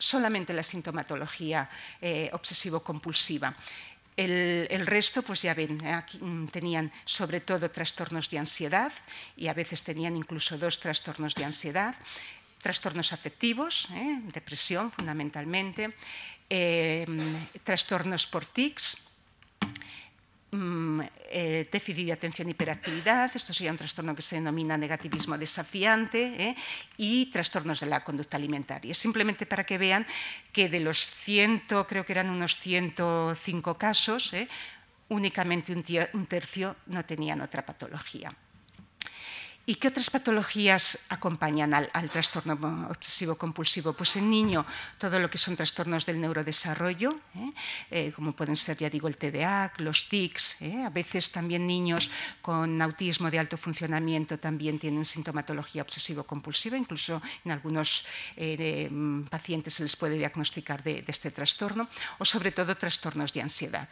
solamente la sintomatología eh, obsesivo-compulsiva. El, el resto, pues ya ven, aquí tenían sobre todo trastornos de ansiedad y a veces tenían incluso dos trastornos de ansiedad, trastornos afectivos, eh, depresión fundamentalmente, eh, trastornos por tics, Eh, déficit de atención y hiperactividad, esto sería un trastorno que se denomina negativismo desafiante, ¿eh? y trastornos de la conducta alimentaria. Simplemente para que vean que de los cien, creo que eran unos ciento cinco casos, ¿eh? únicamente un, un tercio no tenían otra patología. ¿Y qué otras patologías acompañan al, al trastorno obsesivo-compulsivo? Pues en niño, todo lo que son trastornos del neurodesarrollo, ¿eh? Eh, como pueden ser, ya digo, el T D A, los tics, ¿eh? A veces también niños con autismo de alto funcionamiento también tienen sintomatología obsesivo-compulsiva, incluso en algunos eh, de, pacientes se les puede diagnosticar de, de este trastorno, o sobre todo trastornos de ansiedad.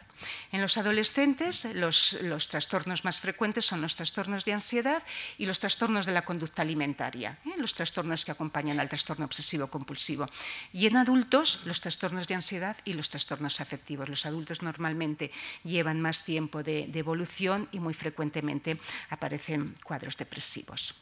En los adolescentes, los, los trastornos más frecuentes son los trastornos de ansiedad y los trastornos de la conducta alimentaria, ¿eh? Los trastornos que acompañan al trastorno obsesivo-compulsivo. Y en adultos, los trastornos de ansiedad y los trastornos afectivos. Los adultos normalmente llevan más tiempo de, de evolución y muy frecuentemente aparecen cuadros depresivos.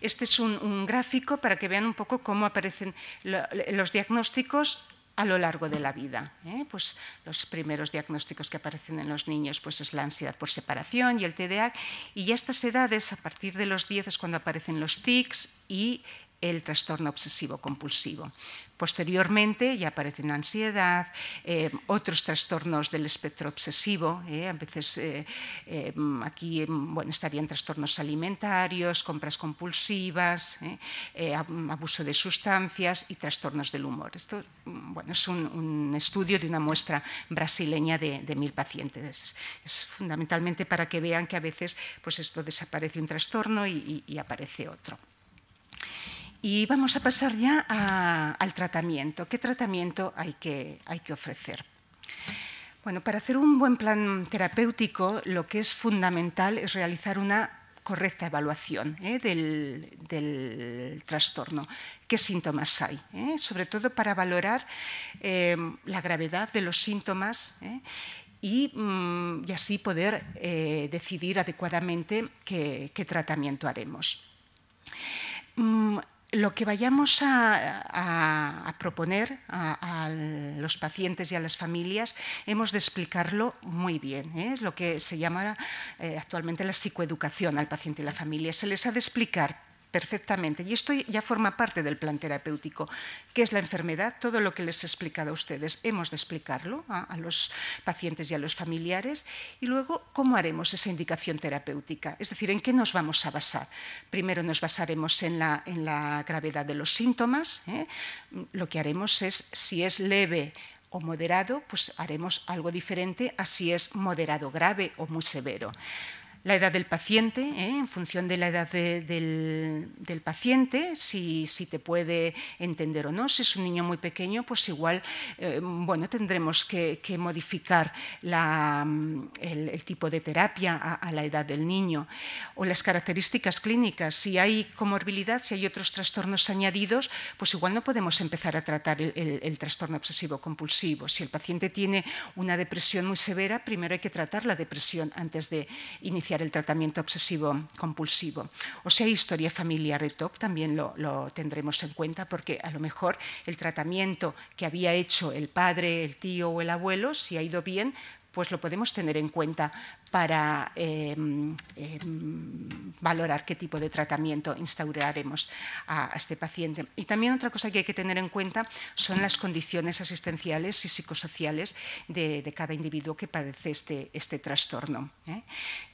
Este es un, un gráfico para que vean un poco cómo aparecen lo, los diagnósticos a lo largo de la vida, ¿eh? Pues los primeros diagnósticos que aparecen en los niños pues es la ansiedad por separación y el T D A, y ya a estas edades, a partir de los diez, es cuando aparecen los tics y el trastorno obsesivo-compulsivo. Posteriormente ya aparecen ansiedad, eh, otros trastornos del espectro obsesivo, eh, a veces eh, eh, aquí bueno, estarían trastornos alimentarios, compras compulsivas, eh, eh, abuso de sustancias y trastornos del humor. Esto bueno, es un, un estudio de una muestra brasileña de, de mil pacientes. Es fundamentalmente para que vean que a veces pues esto desaparece un trastorno y, y, y aparece otro. Y vamos a pasar ya a, al tratamiento. ¿Qué tratamiento hay que, hay que ofrecer? Bueno, para hacer un buen plan terapéutico, lo que es fundamental es realizar una correcta evaluación ¿eh? del, del trastorno. ¿Qué síntomas hay? ¿Eh? Sobre todo para valorar eh, la gravedad de los síntomas ¿eh? Y, mm, y así poder eh, decidir adecuadamente qué, qué tratamiento haremos. Mm, Lo que vayamos a, a, a proponer a, a los pacientes y a las familias hemos de explicarlo muy bien, ¿eh? Es lo que se llama eh, actualmente la psicoeducación al paciente y la familia. Se les ha de explicar perfectamente, y esto ya forma parte del plan terapéutico, qué es la enfermedad, todo lo que les he explicado a ustedes, hemos de explicarlo a, a los pacientes y a los familiares, y luego cómo haremos esa indicación terapéutica, es decir, en qué nos vamos a basar. Primero nos basaremos en la, en la gravedad de los síntomas, ¿eh? Lo que haremos es, si es leve o moderado, pues haremos algo diferente a si es moderado grave o muy severo. La edad del paciente, ¿eh? En función de la edad de, del, del paciente, si, si te puede entender o no. Si es un niño muy pequeño, pues igual eh, bueno, tendremos que, que modificar la, el, el tipo de terapia a, a la edad del niño. O las características clínicas, si hay comorbilidad, si hay otros trastornos añadidos, pues igual no podemos empezar a tratar el, el, el trastorno obsesivo-compulsivo. Si el paciente tiene una depresión muy severa, primero hay que tratar la depresión antes de iniciar el tratamiento obsesivo-compulsivo. O sea, historia familiar de T O C también lo, lo tendremos en cuenta, porque a lo mejor el tratamiento que había hecho el padre, el tío o el abuelo, si ha ido bien, pues lo podemos tener en cuenta para eh, eh, valorar qué tipo de tratamiento instauraremos a, a este paciente. Y también otra cosa que hay que tener en cuenta son las condiciones asistenciales y psicosociales de, de cada individuo que padece este, este trastorno, ¿eh?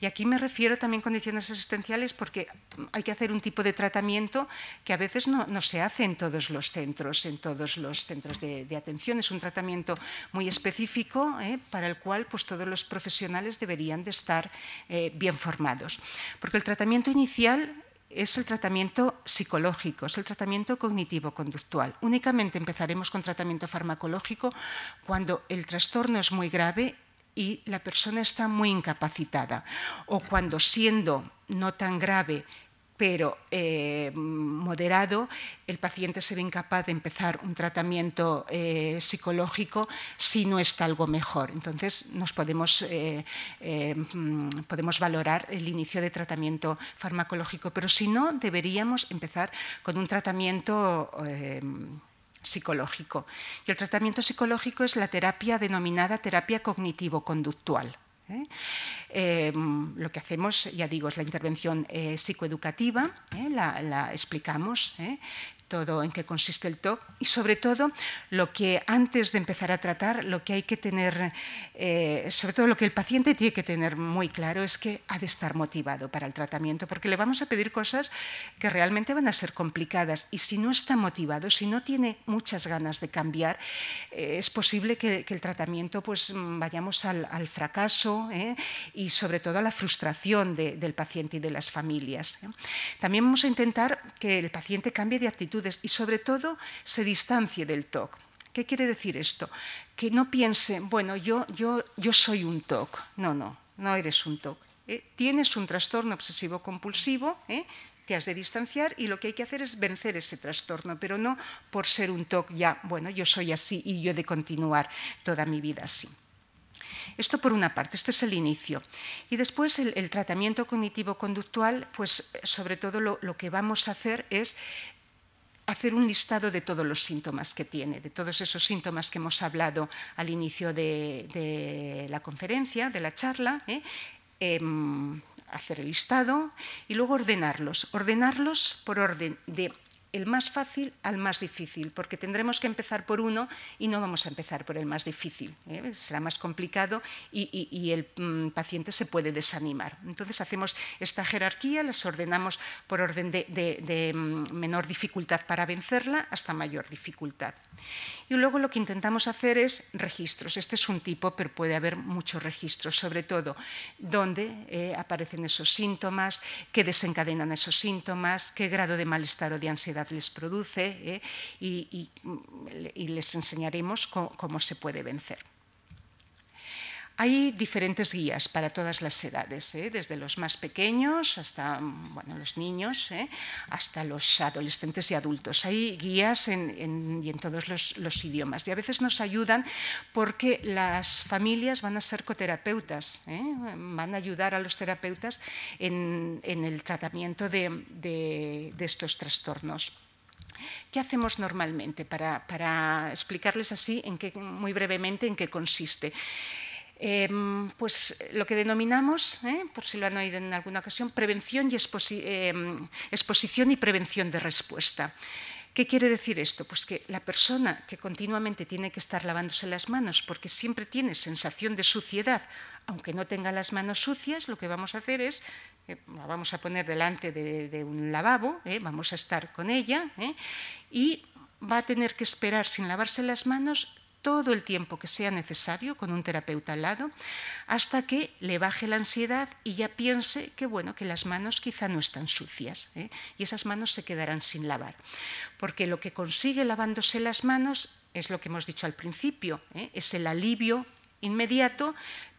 Y aquí me refiero también a condiciones asistenciales porque hay que hacer un tipo de tratamiento que a veces no, no se hace en todos los centros, en todos los centros de, de atención. Es un tratamiento muy específico, ¿eh? Para el cual pues todos los profesionales deberían de estar eh, bien formados. Porque el tratamiento inicial es el tratamiento psicológico, es el tratamiento cognitivo-conductual. Únicamente empezaremos con tratamiento farmacológico cuando el trastorno es muy grave y la persona está muy incapacitada, o cuando, siendo no tan grave, pero eh, moderado, el paciente se ve incapaz de empezar un tratamiento eh, psicológico si no está algo mejor. Entonces, nos podemos, eh, eh, podemos valorar el inicio de tratamiento farmacológico, pero si no, deberíamos empezar con un tratamiento eh, psicológico. Y el tratamiento psicológico es la terapia denominada terapia cognitivo-conductual. ¿Eh? Eh, lo que hacemos, ya digo, es la intervención eh, psicoeducativa, ¿eh? la, la explicamos, ¿eh? todo en qué consiste el T O C y sobre todo lo que antes de empezar a tratar, lo que hay que tener, eh, sobre todo lo que el paciente tiene que tener muy claro es que ha de estar motivado para el tratamiento, porque le vamos a pedir cosas que realmente van a ser complicadas y si no está motivado, si no tiene muchas ganas de cambiar, eh, es posible que, que el tratamiento pues vayamos al, al fracaso ¿eh? y sobre todo a la frustración de, del paciente y de las familias. ¿eh? También vamos a intentar que el paciente cambie de actitud y sobre todo se distancie del T O C. ¿Qué quiere decir esto? Que no piense, bueno, yo, yo, yo soy un T O C. No, no, no eres un T O C. ¿eh? Tienes un trastorno obsesivo-compulsivo, ¿eh? te has de distanciar y lo que hay que hacer es vencer ese trastorno, pero no por ser un T O C ya, bueno, yo soy así y yo he de continuar toda mi vida así. Esto por una parte, este es el inicio. Y después el, el tratamiento cognitivo-conductual, pues sobre todo lo, lo que vamos a hacer es hacer un listado de todos los síntomas que tiene, de todos esos síntomas que hemos hablado al inicio de, de la conferencia, de la charla, ¿eh? Eh, hacer el listado y luego ordenarlos, ordenarlos por orden de el más fácil al más difícil, porque tendremos que empezar por uno y no vamos a empezar por el más difícil, ¿eh? será más complicado y, y, y el mm, paciente se puede desanimar. Entonces hacemos esta jerarquía, las ordenamos por orden de, de, de menor dificultad para vencerla hasta mayor dificultad. Y luego lo que intentamos hacer es registros. Este es un tipo, pero puede haber muchos registros, sobre todo dónde eh, aparecen esos síntomas, qué desencadenan esos síntomas, qué grado de malestar o de ansiedad les produce eh, y, y, y les enseñaremos cómo, cómo se puede vencer. Hay diferentes guías para todas las edades, eh, desde los más pequeños hasta bueno, los niños, eh, hasta los adolescentes y adultos. Hay guías en, en, y en todos los, los idiomas y a veces nos ayudan porque las familias van a ser coterapeutas, eh, van a ayudar a los terapeutas en, en el tratamiento de, de, de estos trastornos. ¿Qué hacemos normalmente para, para explicarles así en qué, muy brevemente en qué consiste? Eh, pues lo que denominamos, eh, por si lo han oído en alguna ocasión, prevención y exposi- eh, exposición y prevención de respuesta. ¿Qué quiere decir esto? Pues que la persona que continuamente tiene que estar lavándose las manos porque siempre tiene sensación de suciedad, aunque no tenga las manos sucias, lo que vamos a hacer es, eh, la vamos a poner delante de, de un lavabo, eh, vamos a estar con ella eh, y va a tener que esperar sin lavarse las manos todo el tiempo que sea necesario con un terapeuta al lado, hasta que le baje la ansiedad y ya piense que, bueno, que las manos quizá no están sucias ¿eh? y esas manos se quedarán sin lavar. Porque lo que consigue lavándose las manos es lo que hemos dicho al principio, ¿eh? es el alivio inmediato,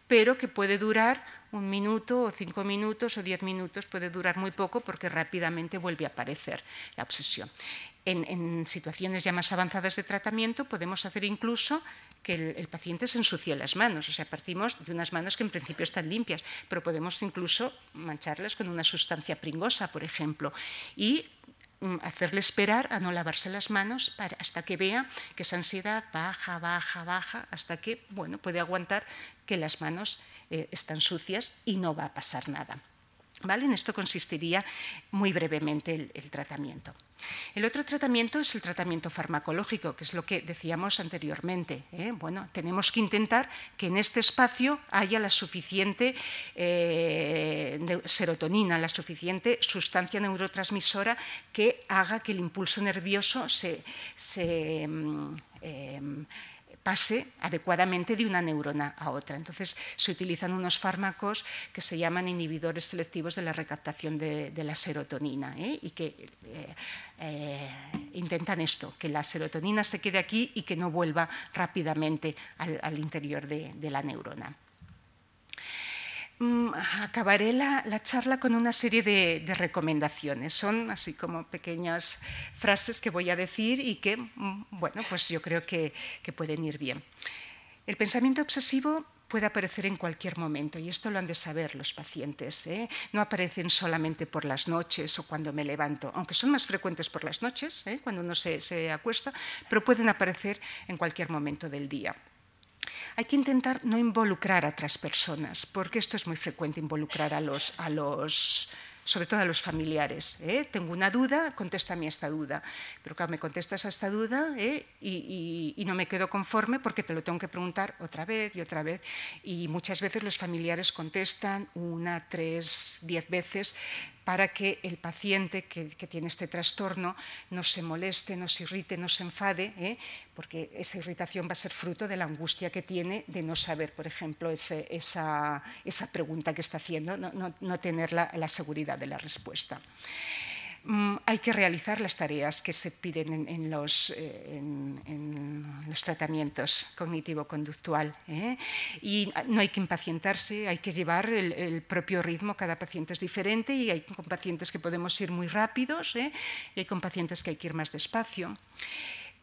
pero que puede durar un minuto o cinco minutos o diez minutos, puede durar muy poco porque rápidamente vuelve a aparecer la obsesión. En, en situaciones ya más avanzadas de tratamiento podemos hacer incluso que el, el paciente se ensucie las manos, o sea, partimos de unas manos que en principio están limpias, pero podemos incluso mancharlas con una sustancia pringosa, por ejemplo, y mm, hacerle esperar a no lavarse las manos para, hasta que vea que esa ansiedad baja, baja, baja, hasta que bueno, puede aguantar que las manos eh, están sucias y no va a pasar nada. ¿Vale? En esto consistiría muy brevemente el, el tratamiento. El otro tratamiento es el tratamiento farmacológico, que es lo que decíamos anteriormente. ¿eh? Bueno, tenemos que intentar que en este espacio haya la suficiente eh, serotonina, la suficiente sustancia neurotransmisora que haga que el impulso nervioso se, se eh, pase adecuadamente de una neurona a otra. Entonces, se utilizan unos fármacos que se llaman inhibidores selectivos de la recaptación de, de la serotonina ¿eh? y que eh, eh, intentan esto, que la serotonina se quede aquí y que no vuelva rápidamente al, al interior de, de la neurona. Acabaré la, la charla con una serie de, de recomendaciones. Son así como pequeñas frases que voy a decir y que, bueno, pues yo creo que, que pueden ir bien. El pensamiento obsesivo puede aparecer en cualquier momento y esto lo han de saber los pacientes. ¿eh? No aparecen solamente por las noches o cuando me levanto, aunque son más frecuentes por las noches, ¿eh? cuando uno se, se acuesta, pero pueden aparecer en cualquier momento del día. Hay que intentar no involucrar a otras personas, porque esto es muy frecuente, involucrar a los, a los sobre todo a los familiares. ¿eh? Tengo una duda, contéstame a esta duda. Pero claro, me contestas a esta duda ¿eh? y, y, y no me quedo conforme porque te lo tengo que preguntar otra vez y otra vez. Y muchas veces los familiares contestan una, tres, diez veces para que el paciente que, que tiene este trastorno no se moleste, no se irrite, no se enfade, ¿eh? porque esa irritación va a ser fruto de la angustia que tiene de no saber, por ejemplo, ese, esa, esa pregunta que está haciendo, no, no, no tener la, la seguridad de la respuesta. Mm, hay que realizar las tareas que se piden en, en, los, eh, en, en los tratamientos cognitivo-conductual, ¿eh? y no hay que impacientarse, hay que llevar el, el propio ritmo, cada paciente es diferente y hay con pacientes que podemos ir muy rápidos ¿eh? y hay con pacientes que hay que ir más despacio.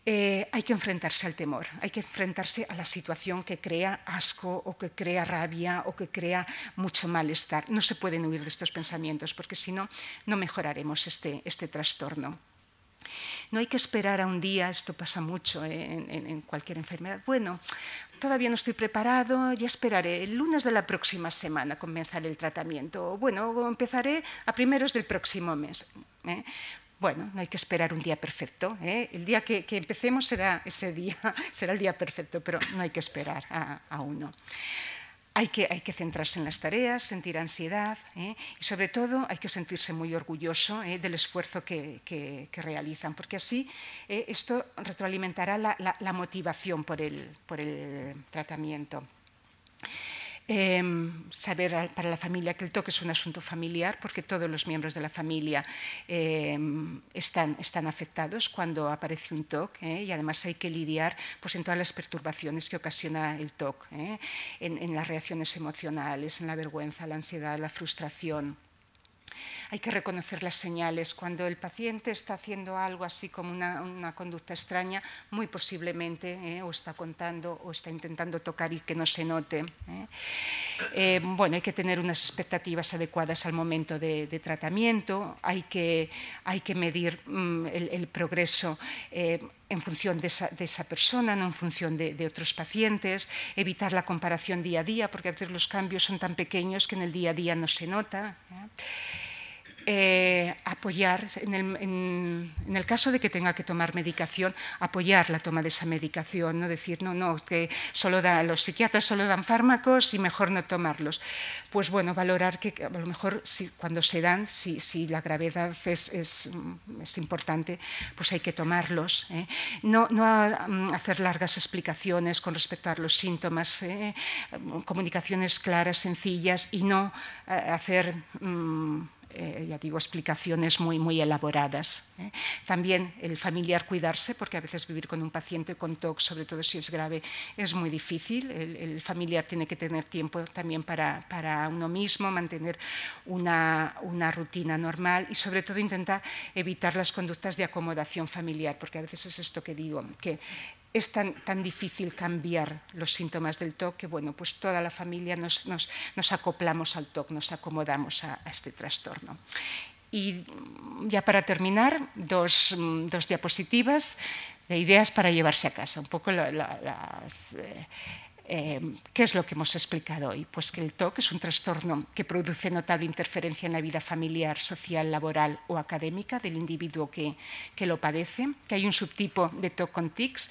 Eh, hay que enfrentarse al temor, hay que enfrentarse a la situación que crea asco o que crea rabia o que crea mucho malestar. No se pueden huir de estos pensamientos porque si no, no mejoraremos este, este trastorno. No hay que esperar a un día, esto pasa mucho en, en, en cualquier enfermedad. Bueno, todavía no estoy preparado, ya esperaré. El lunes de la próxima semana comenzaré el tratamiento. O bueno, empezaré a primeros del próximo mes. ¿eh? Bueno, no hay que esperar un día perfecto. ¿eh? El día que, que empecemos será ese día, será el día perfecto, pero no hay que esperar a, a uno. Hay que, hay que centrarse en las tareas, sentir ansiedad ¿eh? y sobre todo hay que sentirse muy orgulloso ¿eh? del esfuerzo que, que, que realizan, porque así ¿eh? esto retroalimentará la, la, la motivación por el, por el tratamiento. Eh, saber para la familia que el TOC es un asunto familiar porque todos los miembros de la familia eh, están, están afectados cuando aparece un TOC eh, y además hay que lidiar pues, en todas las perturbaciones que ocasiona el TOC, eh, en, en las reacciones emocionales, en la vergüenza, la ansiedad, la frustración. Hay que reconocer las señales. Cuando el paciente está haciendo algo así como una, una conducta extraña, muy posiblemente, ¿eh? o está contando o está intentando tocar y que no se note. ¿eh? Eh, bueno, hay que tener unas expectativas adecuadas al momento de, de tratamiento, hay que, hay que medir mmm, el, el progreso eh, en función de esa, de esa persona, no en función de, de otros pacientes, evitar la comparación día a día, porque a veces los cambios son tan pequeños que en el día a día no se nota. ¿eh? Eh, apoyar, en el, en, en el caso de que tenga que tomar medicación, apoyar la toma de esa medicación, no decir, no, no, que solo da, los psiquiatras solo dan fármacos y mejor no tomarlos. Pues bueno, valorar que a lo mejor si, cuando se dan, si, si la gravedad es, es, es importante, pues hay que tomarlos. ¿eh? No, no a, a hacer largas explicaciones con respecto a los síntomas, ¿eh? comunicaciones claras, sencillas y no a, a hacer... Mmm, Eh, ya digo, explicaciones muy, muy elaboradas. ¿eh? También el familiar cuidarse, porque a veces vivir con un paciente con TOC, sobre todo si es grave, es muy difícil. El, el familiar tiene que tener tiempo también para, para uno mismo, mantener una, una rutina normal y sobre todo intentar evitar las conductas de acomodación familiar, porque a veces es esto que digo, que es tan, tan difícil cambiar los síntomas del TOC que bueno, pues toda la familia nos, nos, nos acoplamos al TOC, nos acomodamos a, a este trastorno. Y ya para terminar, dos, dos diapositivas de ideas para llevarse a casa. Un poco la, la, las... Eh, Eh, ¿Qué es lo que hemos explicado hoy? Pues que el TOC es un trastorno que produce notable interferencia en la vida familiar, social, laboral o académica del individuo que, que lo padece, que hay un subtipo de TOC con tics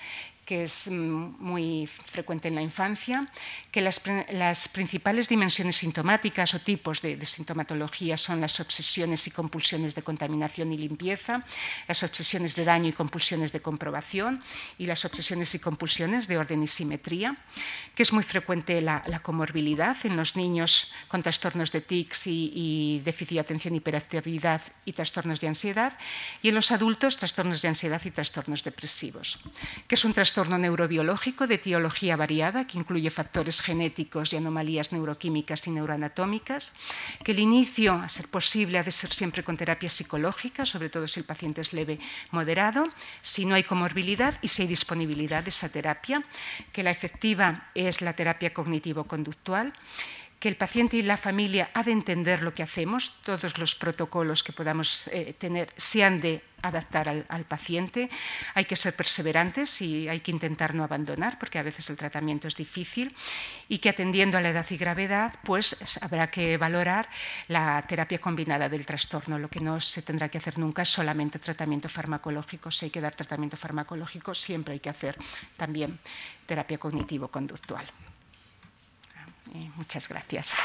que es muy frecuente en la infancia, que las, las principales dimensiones sintomáticas o tipos de, de sintomatología son las obsesiones y compulsiones de contaminación y limpieza, las obsesiones de daño y compulsiones de comprobación y las obsesiones y compulsiones de orden y simetría, que es muy frecuente la, la comorbilidad en los niños con trastornos de tics y, y déficit de atención, hiperactividad y trastornos de ansiedad, y en los adultos trastornos de ansiedad y trastornos depresivos, que es un trastorno Trastorno neurobiológico de etiología variada que incluye factores genéticos y anomalías neuroquímicas y neuroanatómicas, que el inicio, a ser posible, ha de ser siempre con terapia psicológica, sobre todo si el paciente es leve, moderado, si no hay comorbilidad y si hay disponibilidad de esa terapia, que la efectiva es la terapia cognitivo-conductual, que el paciente y la familia ha de entender lo que hacemos, todos los protocolos que podamos eh, tener se han de adaptar al, al paciente, hay que ser perseverantes y hay que intentar no abandonar, porque a veces el tratamiento es difícil, y que atendiendo a la edad y gravedad, pues habrá que valorar la terapia combinada del trastorno. Lo que no se tendrá que hacer nunca es solamente tratamiento farmacológico. Si hay que dar tratamiento farmacológico, siempre hay que hacer también terapia cognitivo-conductual. Muchas gracias.